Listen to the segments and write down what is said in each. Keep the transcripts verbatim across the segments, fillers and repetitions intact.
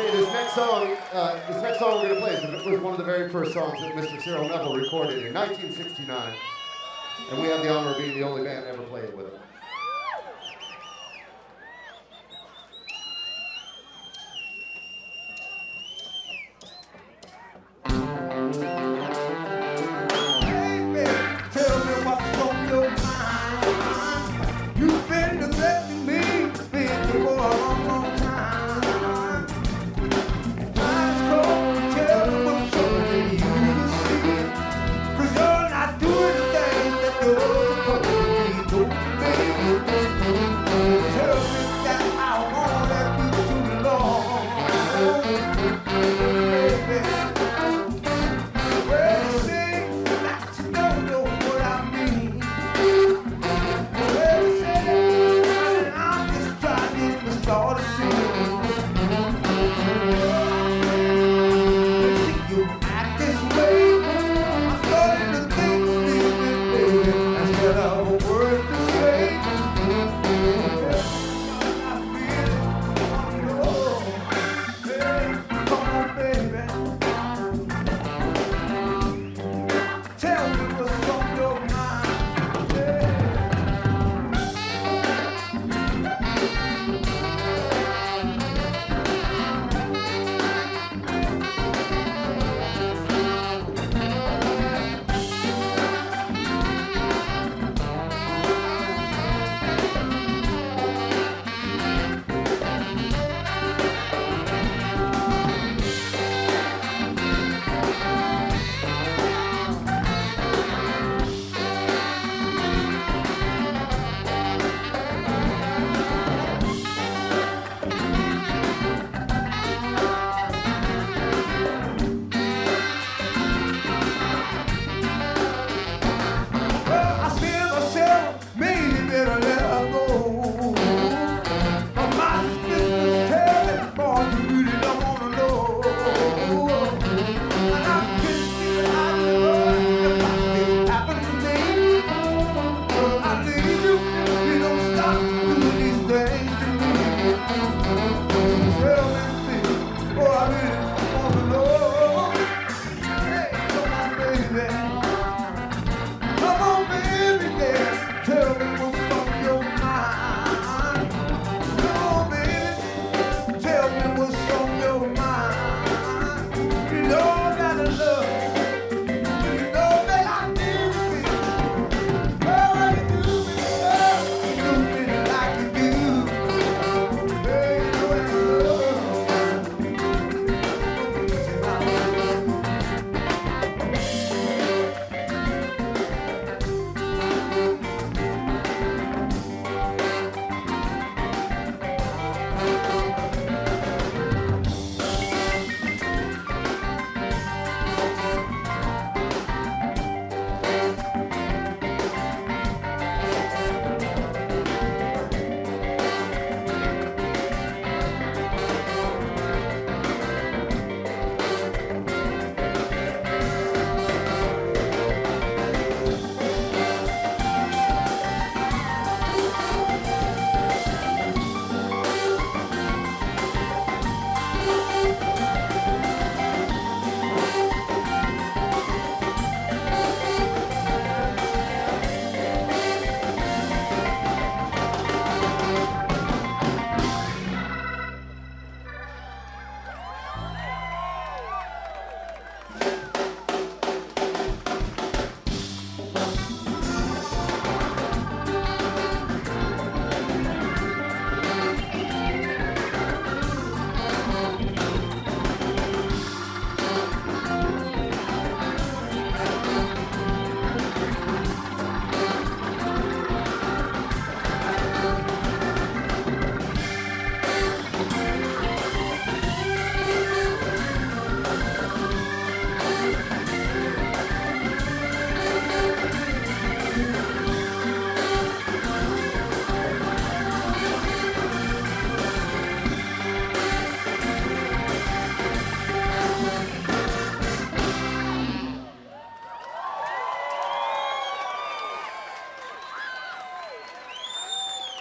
Say this next song, uh, this next song we're gonna play is was one of the very first songs that Mister Cyril Neville recorded in nineteen sixty-nine, and we have the honor of being the only band to ever play it with him.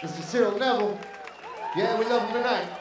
Mister Cyril Neville. Yeah, we love him tonight.